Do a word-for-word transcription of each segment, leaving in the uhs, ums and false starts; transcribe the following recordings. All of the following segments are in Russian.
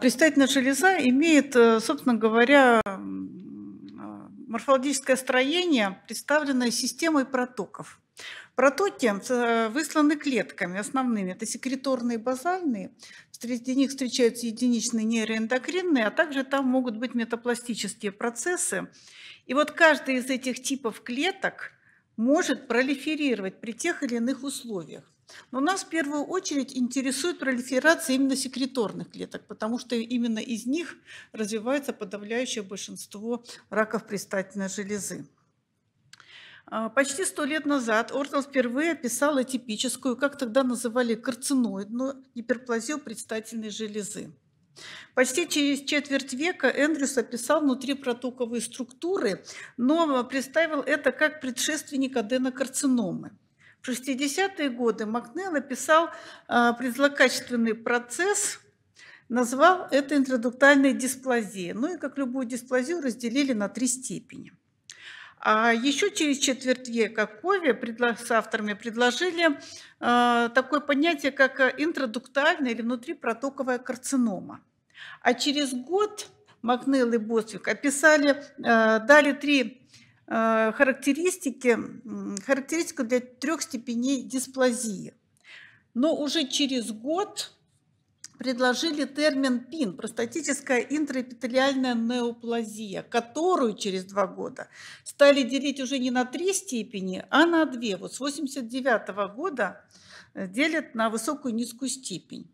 Предстательная железа имеет, собственно говоря, морфологическое строение, представленное системой протоков. Протоки высланы клетками основными, это секреторные, базальные, среди них встречаются единичные нейроэндокринные, а также там могут быть метапластические процессы. И вот каждый из этих типов клеток может пролиферировать при тех или иных условиях. Но нас в первую очередь интересует пролиферация именно секреторных клеток, потому что именно из них развивается подавляющее большинство раков предстательной железы. Почти сто лет назад Ортон впервые описал атипическую, как тогда называли, карциноидную гиперплазию предстательной железы. Почти через четверть века Эндрюс описал внутрипротоковые структуры, но представил это как предшественник аденокарциномы. В шестидесятые годы Макнил описал предлокачественный процесс, назвал это интрадуктальной дисплазией. Ну и как любую дисплазию разделили на три степени. А еще через четверть века Кови с авторами предложили такое понятие, как интрадуктальная или внутрипротоковая карцинома. А через год Макнил и Босвик описали, дали три характеристики, характеристику для трех степеней дисплазии. Но уже через год предложили термин ПИН, простатическая интраэпителиальная неоплазия, которую через два года стали делить уже не на три степени, а на две. Вот с тысяча девятьсот восемьдесят девятого года делят на высокую и низкую степень.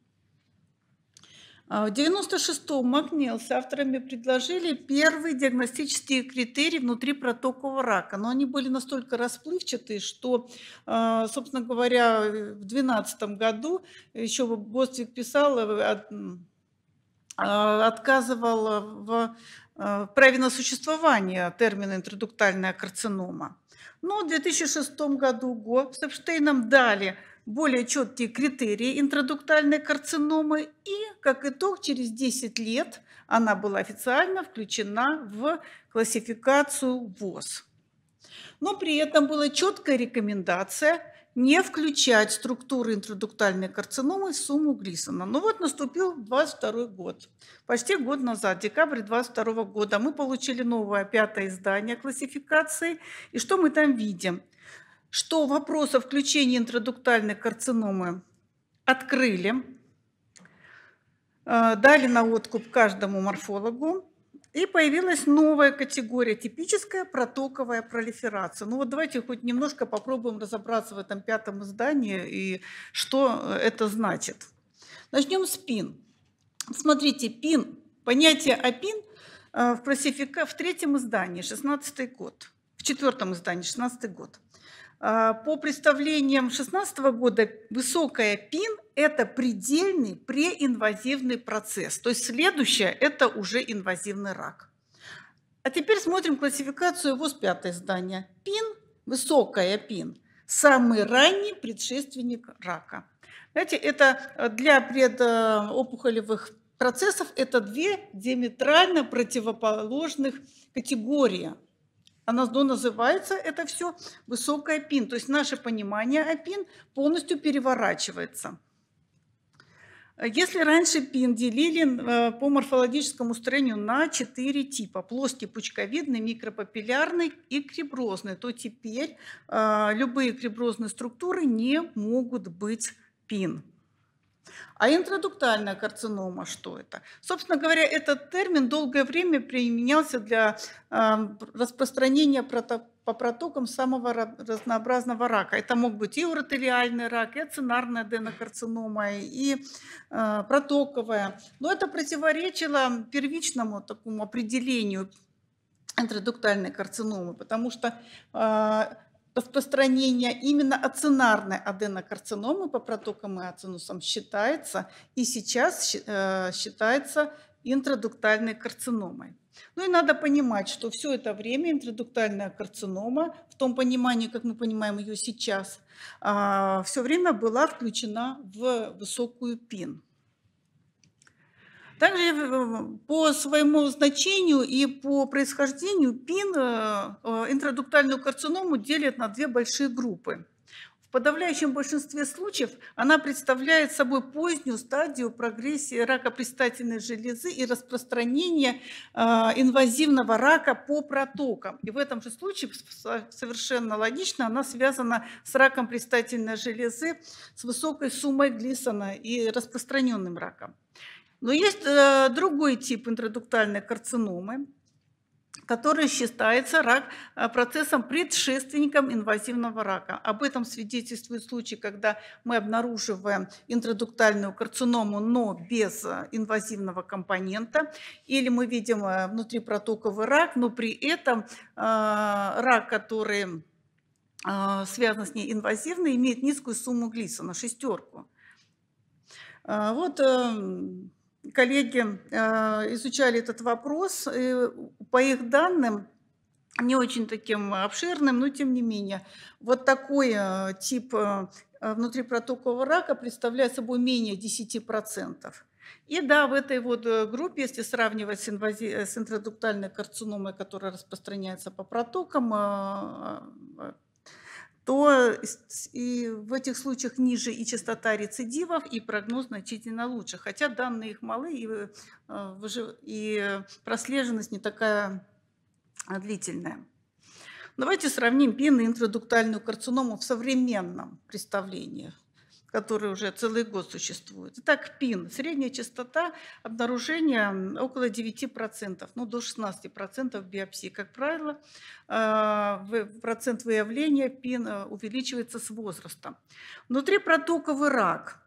В девяносто шестом Макнил с авторами предложили первые диагностические критерии внутрипротокового рака, но они были настолько расплывчатые, что, собственно говоря, в две тысячи двенадцатом году еще Босвик писал, отказывал в праве на существование термина интрадуктальная карцинома. Но в две тысячи шестом году Гопс-Эпштейном дали более четкие критерии интрадуктальной карциномы, и, как итог, через десять лет она была официально включена в классификацию ВОЗ. Но при этом была четкая рекомендация не включать структуры интрадуктальной карциномы в сумму Глисона. Но вот наступил двадцать второй год, почти год назад, декабрь двадцать второго года, мы получили новое пятое издание классификации, и что мы там видим? Что вопрос о включении интрадуктальной карциномы открыли, дали на откуп каждому морфологу, и появилась новая категория, типическая протоковая пролиферация. Ну вот давайте хоть немножко попробуем разобраться в этом пятом издании и что это значит. Начнем с ПИН. Смотрите, ПИН, понятие о ПИН в, классифика... в третьем издании, шестнадцатый год, в четвертом издании, шестнадцатый год. По представлениям две тысячи шестнадцатого года высокая ПИН – это предельный преинвазивный процесс. То есть следующее – это уже инвазивный рак. А теперь смотрим классификацию ВОЗ пятое издание. ПИН, высокая ПИН – самый ранний предшественник рака. Знаете, это для предопухолевых процессов это две диаметрально противоположных категории. Она называется это все высокая ПИН, то есть наше понимание о ПИН полностью переворачивается. Если раньше ПИН делили по морфологическому строению на четыре типа: плоский, пучковидный, микропапиллярный и криброзный, то теперь любые криброзные структуры не могут быть ПИН. А интрадуктальная карцинома, что это? Собственно говоря, этот термин долгое время применялся для распространения по протокам самого разнообразного рака. Это мог быть и уротелиальный рак, и ацинарная аденокарцинома, и протоковая. Но это противоречило первичному такому определению интрадуктальной карциномы, потому что распространение именно ацинарной аденокарциномы по протокам и ацинусам считается и сейчас считается интрадуктальной карциномой. Ну и надо понимать, что все это время интрадуктальная карцинома, в том понимании, как мы понимаем ее сейчас, все время была включена в высокую ПИН. Также по своему значению и по происхождению ПИН, интрадуктальную карциному делят на две большие группы. В подавляющем большинстве случаев она представляет собой позднюю стадию прогрессии рака предстательной железы и распространения э, инвазивного рака по протокам. И в этом же случае совершенно логично она связана с раком предстательной железы, с высокой суммой Глисона и распространенным раком. Но есть э, другой тип интродуктальной карциномы, который считается рак процессом предшественником инвазивного рака. Об этом свидетельствует случай, когда мы обнаруживаем интродуктальную карциному, но без инвазивного компонента, или мы видим внутрипротоковый рак, но при этом рак, который связан с ней инвазивный, имеет низкую сумму Глисона, шестерку. Вот... Коллеги изучали этот вопрос, и по их данным, не очень таким обширным, но тем не менее, вот такой тип внутрипротокового рака представляет собой менее десяти процентов. И да, в этой вот группе, если сравнивать с, инвази... с интродуктальной карциномой, которая распространяется по протокам, то и в этих случаях ниже и частота рецидивов, и прогноз значительно лучше. Хотя данные их малы, и, и прослеженность не такая длительная. Давайте сравним ПИН и интродуктальную карциному в современном представлении, которое уже целый год существует. Итак, ПИН. Средняя частота обнаружения около девяти процентов, ну, до шестнадцати процентов биопсии. Как правило, процент выявления ПИН увеличивается с возрастом. Внутрипротоковый рак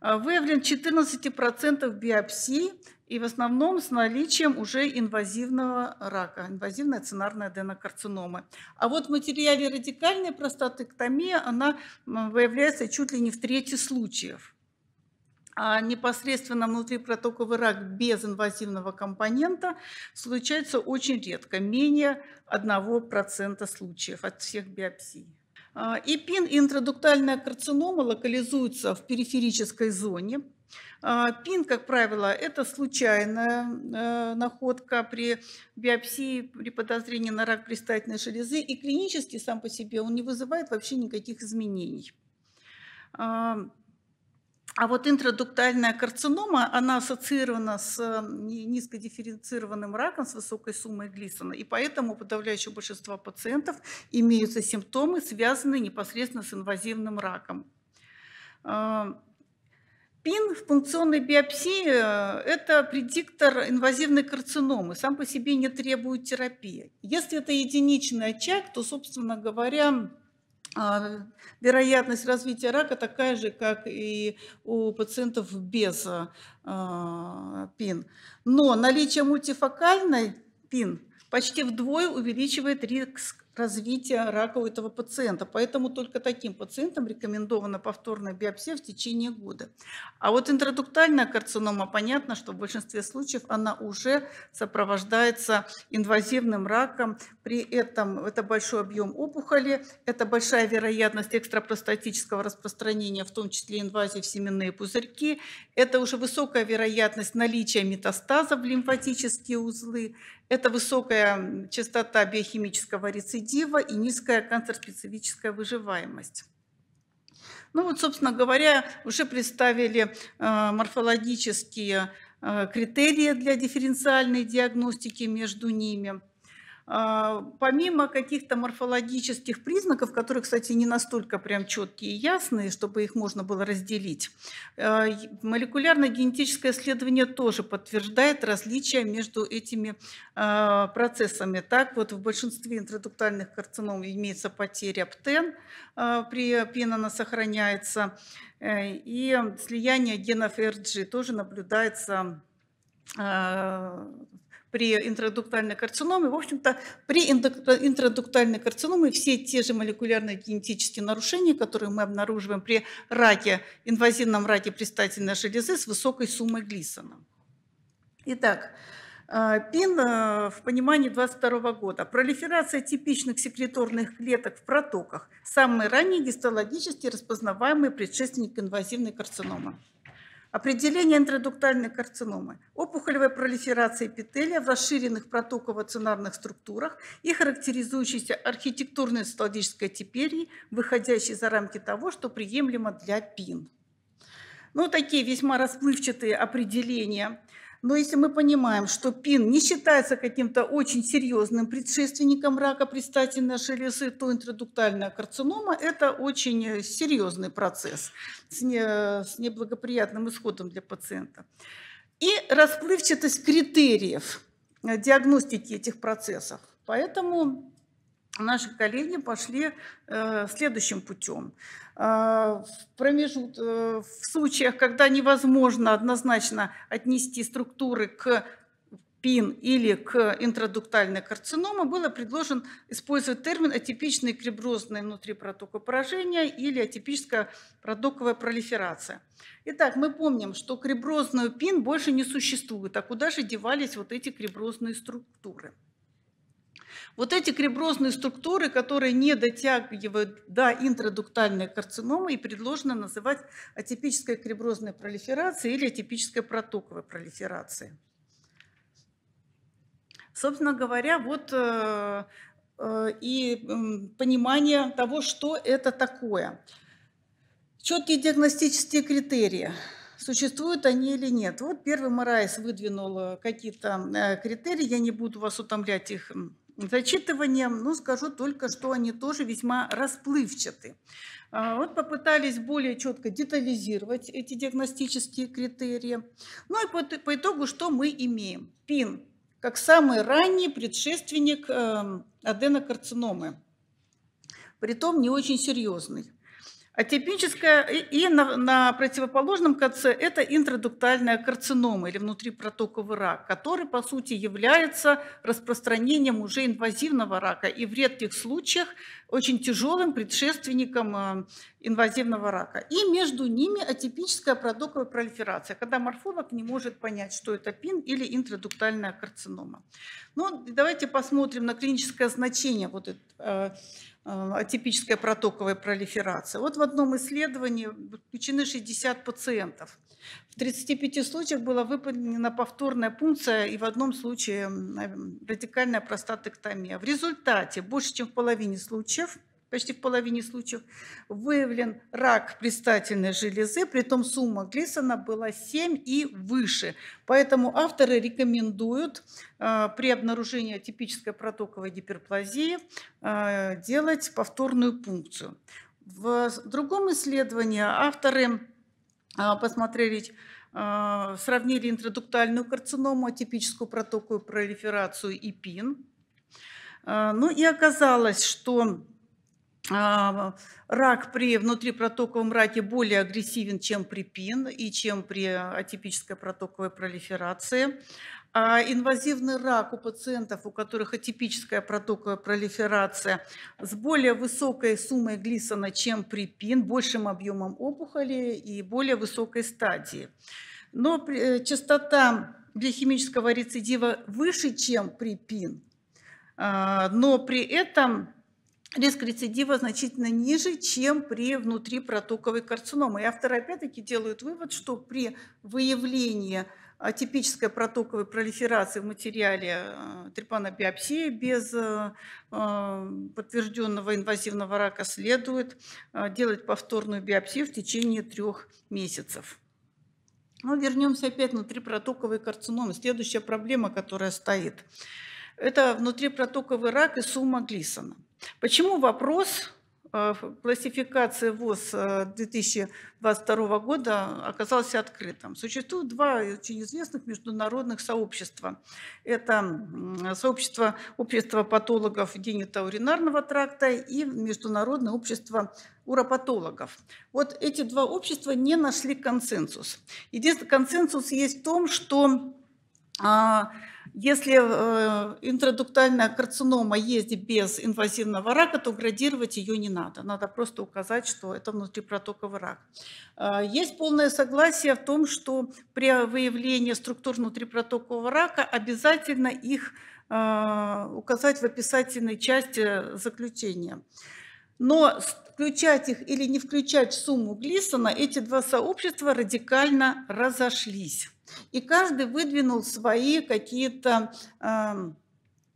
выявлен в четырнадцати процентах биопсий и в основном с наличием уже инвазивного рака, инвазивная цинарная аденокарцинома. А вот в материале радикальной простатектомии она выявляется чуть ли не в трети случаев. А непосредственно внутрипротоковый рак без инвазивного компонента случается очень редко, менее одного процента случаев от всех биопсий. И ПИН, и интродуктальная карцинома локализуются в периферической зоне. ПИН, как правило, это случайная находка при биопсии, при подозрении на рак предстательной железы, и клинически сам по себе он не вызывает вообще никаких изменений. А вот интродуктальная карцинома, она ассоциирована с низкодифференцированным раком с высокой суммой Глисона, и поэтому у подавляющего большинства пациентов имеются симптомы, связанные непосредственно с инвазивным раком. ПИН в пункционной биопсии – это предиктор инвазивной карциномы, сам по себе не требует терапии. Если это единичный очаг, то, собственно говоря, вероятность развития рака такая же, как и у пациентов без ПИН. Но наличие мультифокальной ПИН почти вдвое увеличивает риск развития рака у этого пациента. Поэтому только таким пациентам рекомендована повторная биопсия в течение года. А вот интродуктальная карцинома, понятно, что в большинстве случаев она уже сопровождается инвазивным раком. При этом это большой объем опухоли, это большая вероятность экстрапростатического распространения, в том числе инвазии в семенные пузырьки, это уже высокая вероятность наличия метастаза в лимфатические узлы, это высокая частота биохимического рецидива и низкая канцерспецифическая выживаемость. Ну вот, собственно говоря, уже представили морфологические критерии для дифференциальной диагностики между ними. Помимо каких-то морфологических признаков, которые, кстати, не настолько прям четкие и ясные, чтобы их можно было разделить, молекулярно-генетическое исследование тоже подтверждает различия между этими процессами. Так, вот в большинстве интродуктальных карцином имеется потеря ПТЕН, при ПИН она сохраняется, и слияние генов и эр джи тоже наблюдается при интродуктальной карциноме. В общем-то, при интродуктальной карциноме все те же молекулярные генетические нарушения, которые мы обнаруживаем при раке, инвазивном раке предстательной железы с высокой суммой Глисона. Итак, ПИН в понимании две тысячи двадцать второго года. Пролиферация типичных секреторных клеток в протоках. Самый ранний гистологически распознаваемый предшественник инвазивной карциномы. Определение эндодуктальной карциномы. Опухолевая пролиферация эпителия в расширенных протоковацинарных структурах и характеризующейся архитектурной цитологической типерией, выходящей за рамки того, что приемлемо для ПИН. Ну, такие весьма расплывчатые определения. Но если мы понимаем, что ПИН не считается каким-то очень серьезным предшественником рака предстательной железы, то интрадуктальная карцинома – это очень серьезный процесс с неблагоприятным исходом для пациента. И расплывчатость критериев диагностики этих процессов. Поэтому наши коллеги пошли э, следующим путем. Э, в, промежут, э, в случаях, когда невозможно однозначно отнести структуры к ПИН или к интрадуктальной карциноме, было предложен использовать термин атипичное криброзное внутрипротоковое поражение или атипическая протоковая пролиферация. Итак, мы помним, что криброзную ПИН больше не существует, а куда же девались вот эти криброзные структуры? Вот эти криброзные структуры, которые не дотягивают до интрадуктальной карциномы, и предложено называть атипической криброзной пролиферацией или атипической протоковой пролиферацией. Собственно говоря, вот э, э, и э, понимание того, что это такое. Четкие диагностические критерии. Существуют они или нет? Вот первый Марайс выдвинул какие-то критерии, я не буду вас утомлять их зачитыванием, но скажу только, что они тоже весьма расплывчаты. Вот попытались более четко детализировать эти диагностические критерии. Ну и по, по итогу что мы имеем? ПИН как самый ранний предшественник э, аденокарциномы, притом не очень серьезный. Атипическая и, и на, на противоположном конце это интрадуктальная карцинома или внутрипротоковый рак, который по сути является распространением уже инвазивного рака и в редких случаях очень тяжелым предшественником инвазивного рака. И между ними атипическая протоковая пролиферация, когда морфолог не может понять, что это ПИН или интрадуктальная карцинома. Ну, давайте посмотрим на клиническое значение вот этого атипическая протоковая пролиферация. Вот в одном исследовании включены шестьдесят пациентов. В тридцати пяти случаях была выполнена повторная пункция и в одном случае радикальная простатектомия. В результате больше, чем в половине случаев, почти в половине случаев, выявлен рак предстательной железы, притом сумма Глисона была семь и выше. Поэтому авторы рекомендуют э, при обнаружении атипической протоковой гиперплазии э, делать повторную пункцию. В другом исследовании авторы э, посмотрели, э, сравнили интрадуктальную карциному, атипическую протоковую пролиферацию и ПИН. Э, ну и оказалось, что рак при внутрипротоковом раке более агрессивен, чем при ПИН и чем при атипической протоковой пролиферации. А инвазивный рак у пациентов, у которых атипическая протоковая пролиферация, с более высокой суммой Глисона, чем при ПИН, большим объемом опухоли и более высокой стадии. Но частота биохимического рецидива выше, чем при ПИН, но при этом риск рецидива значительно ниже, чем при внутрипротоковой карциноме. И авторы опять-таки делают вывод, что при выявлении атипической протоковой пролиферации в материале трепанобиопсии без подтвержденного инвазивного рака следует делать повторную биопсию в течение трех месяцев. Но вернемся опять к внутрипротоковой карциноме. Следующая проблема, которая стоит, это внутрипротоковый рак и сумма Глисона. Почему вопрос классификации ВОЗ две тысячи двадцать второго года оказался открытым? Существует два очень известных международных сообщества. Это сообщество общества патологов генитоуринарного тракта и Международное общество уропатологов. Вот эти два общества не нашли консенсус. Единственный консенсус есть в том, что если интрадуктальная карцинома есть без инвазивного рака, то градировать ее не надо. Надо просто указать, что это внутрипротоковый рак. Есть полное согласие в том, что при выявлении структур внутрипротокового рака обязательно их указать в описательной части заключения. но включать их или не включать в сумму Глисона, эти два сообщества радикально разошлись. И каждый выдвинул свои какие-то э,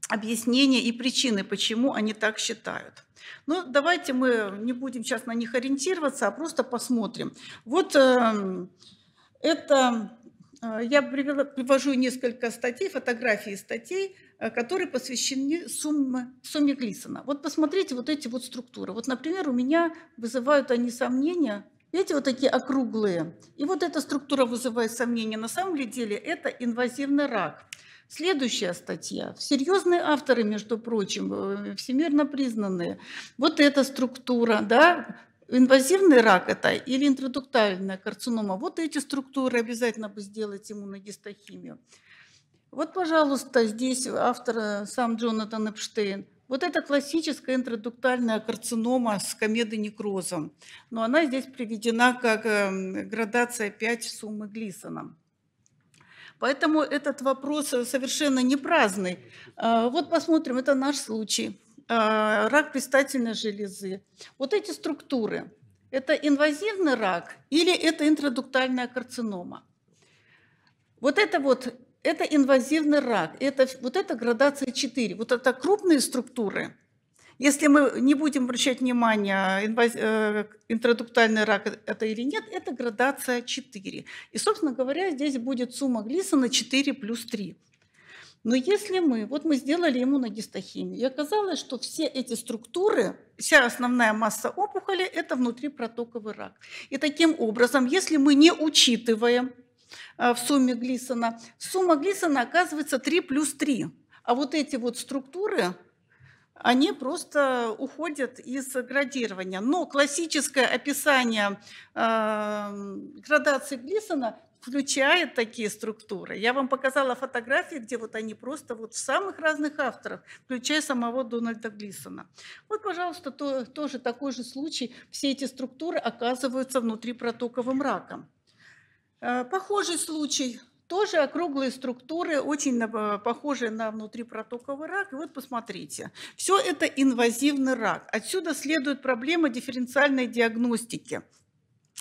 объяснения и причины, почему они так считают. Но давайте мы не будем сейчас на них ориентироваться, а просто посмотрим. Вот э, это... Я привожу несколько статей, фотографий и статей, которые посвящены сумме, сумме Глисона. Вот посмотрите вот эти вот структуры. Вот, например, у меня вызывают они сомнения. Видите, вот такие округлые. И вот эта структура вызывает сомнения. На самом деле это инвазивный рак. Следующая статья. Серьезные авторы, между прочим, всемирно признанные. Вот эта структура, да? Инвазивный рак это или интродуктальная карцинома. Вот эти структуры обязательно бы сделать иммуногистохимию. Вот, пожалуйста, здесь автор сам Джонатан Эпштейн. Вот это классическая интродуктальная карцинома с комедонекрозом. Но она здесь приведена как градация пять суммы Глисона. Поэтому этот вопрос совершенно не праздный. Вот посмотрим, это наш случай. Рак предстательной железы. Вот эти структуры, это инвазивный рак или это интродуктальная карцинома? Вот это вот, это инвазивный рак, это, вот это градация четыре, вот это крупные структуры. Если мы не будем обращать внимания, инваз... интродуктальный рак это или нет, это градация четыре. И, собственно говоря, здесь будет сумма Глисона четыре плюс три. Но если мы, вот мы сделали иммуногистохимию, и оказалось, что все эти структуры, вся основная масса опухоли – это внутрипротоковый рак. И таким образом, если мы не учитываем в сумме Глисона, сумма Глисона оказывается три плюс три. А вот эти вот структуры, они просто уходят из градирования. Но классическое описание э, градации Глисона – включает такие структуры. Я вам показала фотографии, где вот они просто вот в самых разных авторах, включая самого Дональда Глисона. Вот, пожалуйста, то, тоже такой же случай. Все эти структуры оказываются внутрипротоковым раком. Похожий случай. Тоже округлые структуры, очень похожие на внутрипротоковый рак. И вот посмотрите. Все это инвазивный рак. Отсюда следует проблема дифференциальной диагностики.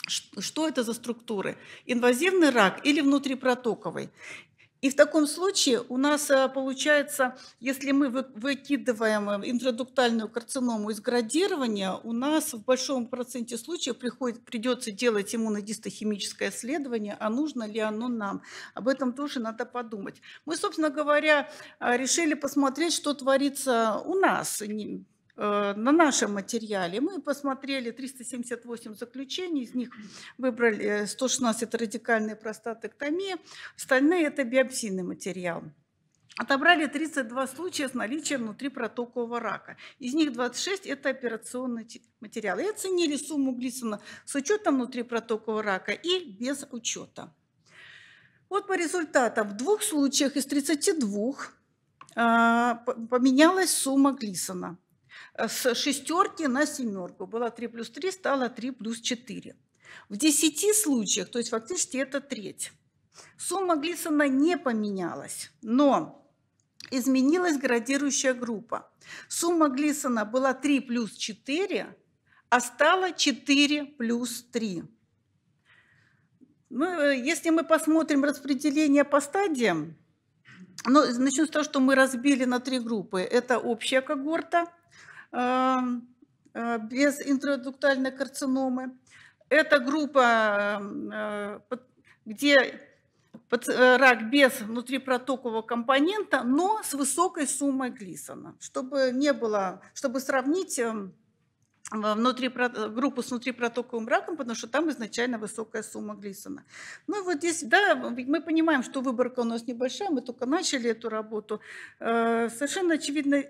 Что это за структуры? Инвазивный рак или внутрипротоковый? И в таком случае у нас получается, если мы выкидываем интродуктальную карциному из градирования, у нас в большом проценте случаев приходит, придется делать иммуногистохимическое исследование, а нужно ли оно нам? Об этом тоже надо подумать. Мы, собственно говоря, решили посмотреть, что творится у нас. На нашем материале мы посмотрели триста семьдесят восемь заключений, из них выбрали сто шестнадцать – это радикальная простатэктомия, остальные – это биопсийный материал. Отобрали тридцать два случая с наличием внутрипротокового рака, из них двадцать шесть – это операционный материал. И оценили сумму Глисона с учетом внутрипротокового рака и без учета. Вот по результатам в двух случаях из тридцати двух поменялась сумма Глисона. С шестерки на семерку. Было три плюс три, стало три плюс четыре. В десяти случаях, то есть фактически это треть, сумма Глисона не поменялась, но изменилась градирующая группа. Сумма Глисона была три плюс четыре, а стала четыре плюс три. Ну, если мы посмотрим распределение по стадиям, ну, начну с того, что мы разбили на три группы. Это общая когорта без интродуктальной карциномы. Это группа, где рак без внутрипротокового компонента, но с высокой суммой Глисона, чтобы не было, чтобы сравнить внутри, группу с внутрипротоковым раком, потому что там изначально высокая сумма Глисона. Ну вот здесь, да, мы понимаем, что выборка у нас небольшая, мы только начали эту работу. Совершенно очевидно,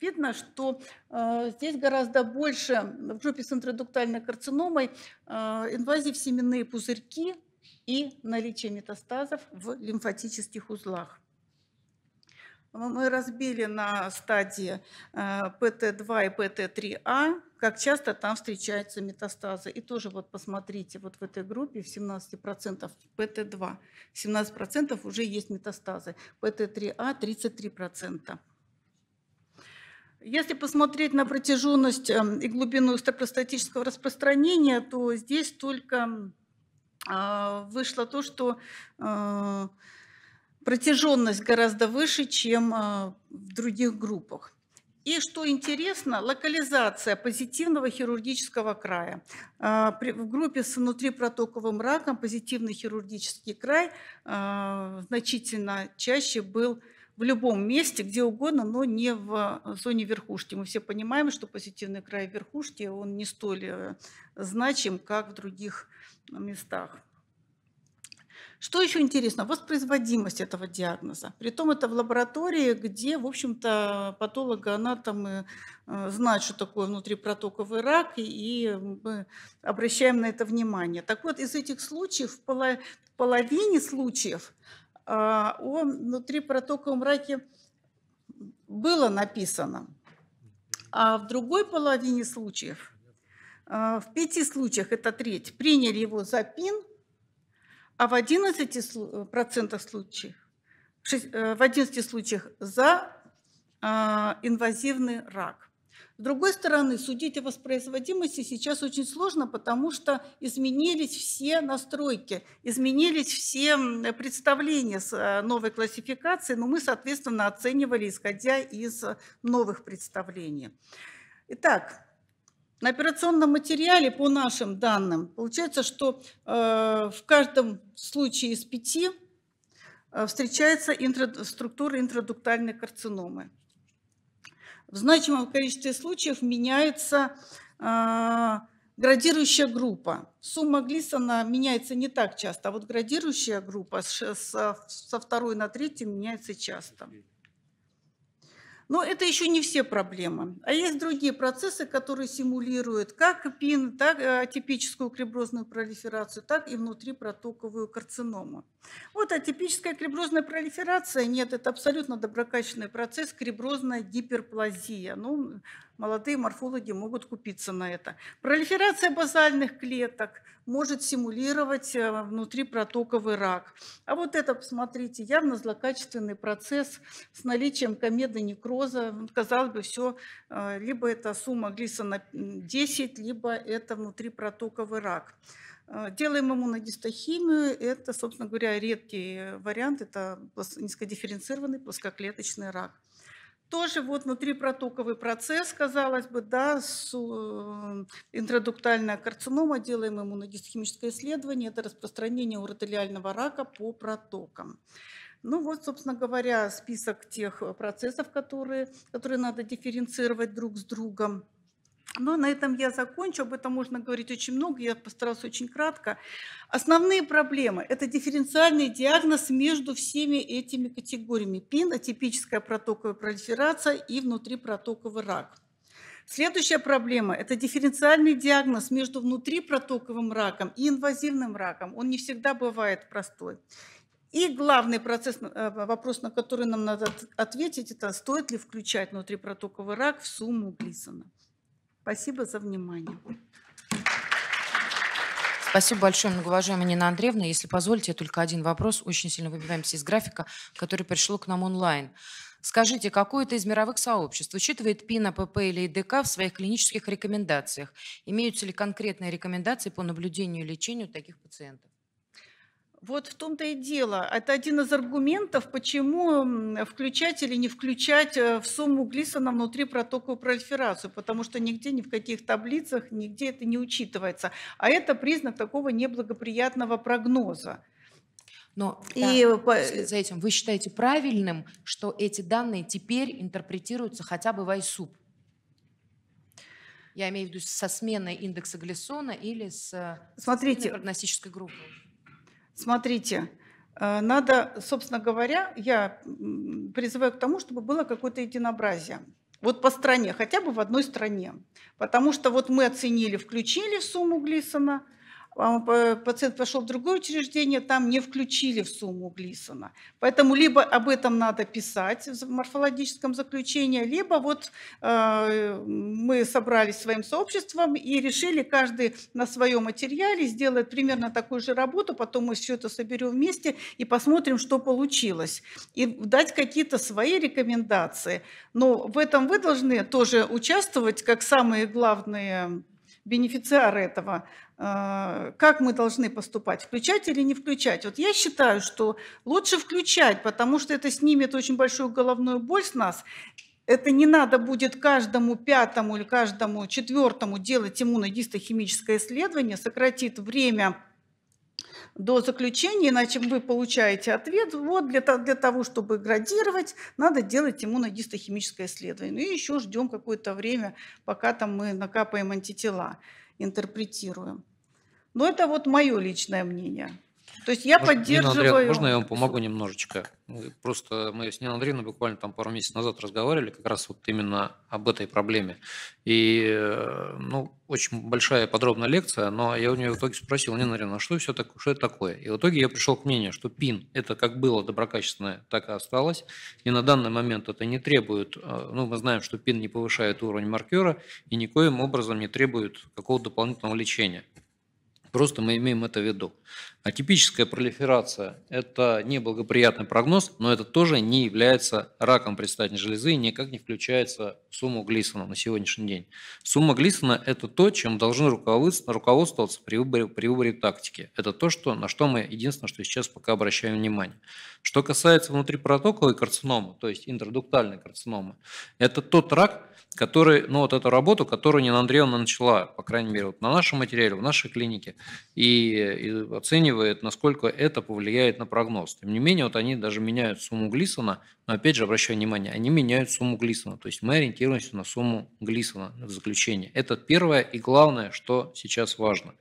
видно, что э, здесь гораздо больше в группе с интродуктальной карциномой э, инвазий в семенные пузырьки и наличие метастазов в лимфатических узлах. Мы разбили на стадии э, пэ тэ два и пэ тэ три а, как часто там встречаются метастазы. И тоже вот посмотрите, вот в этой группе в семнадцати процентах пэ тэ два, семнадцать процентов уже есть метастазы, пэ тэ три а тридцать три процента. Если посмотреть на протяженность и глубину стокостатического распространения, то здесь только вышло то, что протяженность гораздо выше, чем в других группах. И что интересно, локализация позитивного хирургического края. В группе с внутрипротоковым раком позитивный хирургический край значительно чаще был в любом месте, где угодно, но не в зоне верхушки. Мы все понимаем, что позитивный край верхушки, он не столь значим, как в других местах. Что еще интересно? Воспроизводимость этого диагноза. Притом это в лаборатории, где, в общем-то, патологоанатомы знают, что такое внутрипротоковый рак, и мы обращаем на это внимание. Так вот, из этих случаев, в половине случаев о внутрипротоковом раке было написано, а в другой половине случаев, в пяти случаях, это треть, приняли его за ПИН, а в одиннадцати процентах случаев, в одиннадцати случаях за инвазивный рак. С другой стороны, судить о воспроизводимости сейчас очень сложно, потому что изменились все настройки, изменились все представления с новой классификации, но мы, соответственно, оценивали, исходя из новых представлений. Итак, на операционном материале, по нашим данным, получается, что э, в каждом случае из пяти э, встречается интро, структура интрадуктальной карциномы. В значимом количестве случаев меняется э, градирующая группа. Сумма Глисона меняется не так часто, а вот градирующая группа с, с, со второй на третью меняется часто. Но это еще не все проблемы. А есть другие процессы, которые симулируют как ПИН, так атипическую криброзную пролиферацию, так и внутрипротоковую карциному. Вот атипическая криброзная пролиферация, нет, это абсолютно доброкачественный процесс, криброзная гиперплазия. Ну, молодые морфологи могут купиться на это. Пролиферация базальных клеток может симулировать внутрипротоковый рак. А вот это, посмотрите, явно злокачественный процесс с наличием комедонекроза. Казалось бы, все, либо это сумма Глисона десять, либо это внутрипротоковый рак. Делаем иммуногистохимию, это, собственно говоря, редкий вариант, это низкодифференцированный плоскоклеточный рак. Тоже вот внутрипротоковый процесс, казалось бы, да, с, э, интрадуктальная карцинома, делаем иммуногистохимическое исследование, это распространение уротелиального рака по протокам. Ну вот, собственно говоря, список тех процессов, которые, которые надо дифференцировать друг с другом. Но на этом я закончу, об этом можно говорить очень много, я постараюсь очень кратко. Основные проблемы – это дифференциальный диагноз между всеми этими категориями – ПИН, атипическая протоковая пролиферация и внутрипротоковый рак. Следующая проблема – это дифференциальный диагноз между внутрипротоковым раком и инвазивным раком. Он не всегда бывает простой. И главный процесс, вопрос, на который нам надо ответить – это стоит ли включать внутрипротоковый рак в сумму Глисона. Спасибо за внимание. Спасибо большое, многоуважаемая Нина Андреевна. Если позволите, только один вопрос. Очень сильно выбиваемся из графика, который пришел к нам онлайн. Скажите, какое-то из мировых сообществ учитывает ПИН, АПП или ИДК в своих клинических рекомендациях? Имеются ли конкретные рекомендации по наблюдению и лечению таких пациентов? Вот в том-то и дело. Это один из аргументов, почему включать или не включать в сумму Глисона внутрипротоковую пролиферацию, потому что нигде, ни в каких таблицах, нигде это не учитывается. А это признак такого неблагоприятного прогноза. Но и да, по... за этим вы считаете правильным, что эти данные теперь интерпретируются хотя бы в ай суп? Я имею в виду со сменой индекса Глисона или с Смотрите. прогностической группой? Смотрите, надо, собственно говоря, я призываю к тому, чтобы было какое-то единообразие. Вот по стране, хотя бы в одной стране. Потому что вот мы оценили, включили в сумму Глисона, пациент пошел в другое учреждение, там не включили в сумму Глисона. Поэтому либо об этом надо писать в морфологическом заключении, либо вот э, мы собрались своим сообществом и решили каждый на своем материале сделать примерно такую же работу, потом мы все это соберем вместе и посмотрим, что получилось. И дать какие-то свои рекомендации. Но в этом вы должны тоже участвовать, как самые главные бенефициары этого, как мы должны поступать, включать или не включать. Вот я считаю, что лучше включать, потому что это снимет очень большую головную боль с нас. Это не надо будет каждому пятому или каждому четвертому делать иммуногистохимическое исследование, сократит время до заключения, иначе вы получаете ответ. Вот для, для того, чтобы градировать, надо делать иммуногистохимическое исследование. И еще ждем какое-то время, пока там мы накапаем антитела, интерпретируем. Но это вот мое личное мнение. То есть я может, поддерживаю... Нина Андреевна, можно я вам помогу немножечко? Просто мы с Ниной Андреевной буквально там пару месяцев назад разговаривали как раз вот именно об этой проблеме. И, ну, очень большая подробная лекция, но я у нее в итоге спросил: Нина Андреевна, а что, все такое, что это такое? И в итоге я пришел к мнению, что ПИН – это как было доброкачественное, так и осталось. И на данный момент это не требует... Ну, мы знаем, что ПИН не повышает уровень маркера и никоим образом не требует какого-то дополнительного лечения. Просто мы имеем это в виду. Атипическая пролиферация – это неблагоприятный прогноз, но это тоже не является раком предстательной железы и никак не включается в сумму Глисона на сегодняшний день. Сумма Глисона – это то, чем должны руководствоваться при выборе, при выборе тактики. Это то, что, на что мы единственное, что сейчас пока обращаем внимание. Что касается внутрипротоковой карциномы, то есть интердуктальной карциномы, это тот рак, который, ну вот эту работу, которую Нина Андреевна начала, по крайней мере, вот на нашем материале, в нашей клинике, и, и оценивает, насколько это повлияет на прогноз. Тем не менее, вот они даже меняют сумму Глисона, но опять же, обращаю внимание, они меняют сумму Глисона, то есть мы ориентируемся на сумму Глисона в заключении. Это первое и главное, что сейчас важно.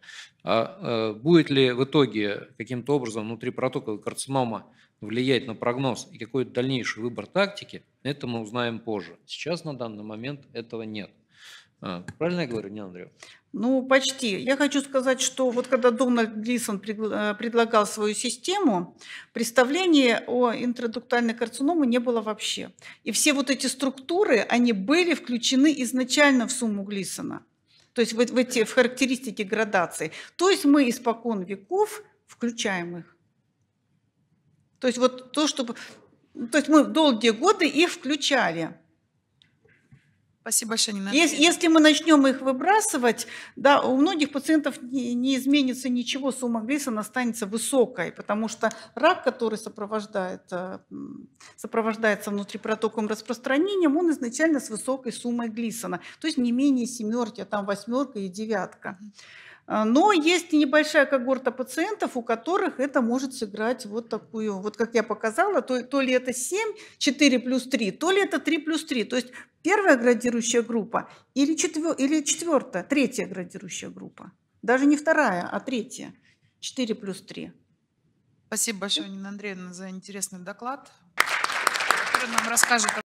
А, э, будет ли в итоге каким-то образом внутрипротоковая карцинома влиять на прогноз и какой-то дальнейший выбор тактики, это мы узнаем позже. Сейчас на данный момент этого нет. Правильно я говорю, Нина Андреевна? Ну, почти. Я хочу сказать, что вот когда Дональд Глисон предлагал свою систему, представления о интродуктальной карциноме не было вообще. И все вот эти структуры, они были включены изначально в сумму Глисона, то есть в, эти, в характеристики градации. То есть мы испокон веков включаем их. То есть вот то, чтобы, то есть мы долгие годы их включали. Спасибо большое, Нина Андреевна. Если, если мы начнем их выбрасывать, да, у многих пациентов не, не изменится ничего, сумма Глисона останется высокой, потому что рак, который сопровождает, сопровождается внутрипротоковым распространением, он изначально с высокой суммой Глисона, то есть не менее семерки, а там восьмерка и девятка. Но есть небольшая когорта пациентов, у которых это может сыграть вот такую, вот как я показала, то, то ли это семь, четыре плюс три, то ли это три плюс три. То есть первая градирующая группа или, четвер, или четвертая, третья градирующая группа. Даже не вторая, а третья. четыре плюс три. Спасибо большое, Нина Андреевна, за интересный доклад, который нам расскажет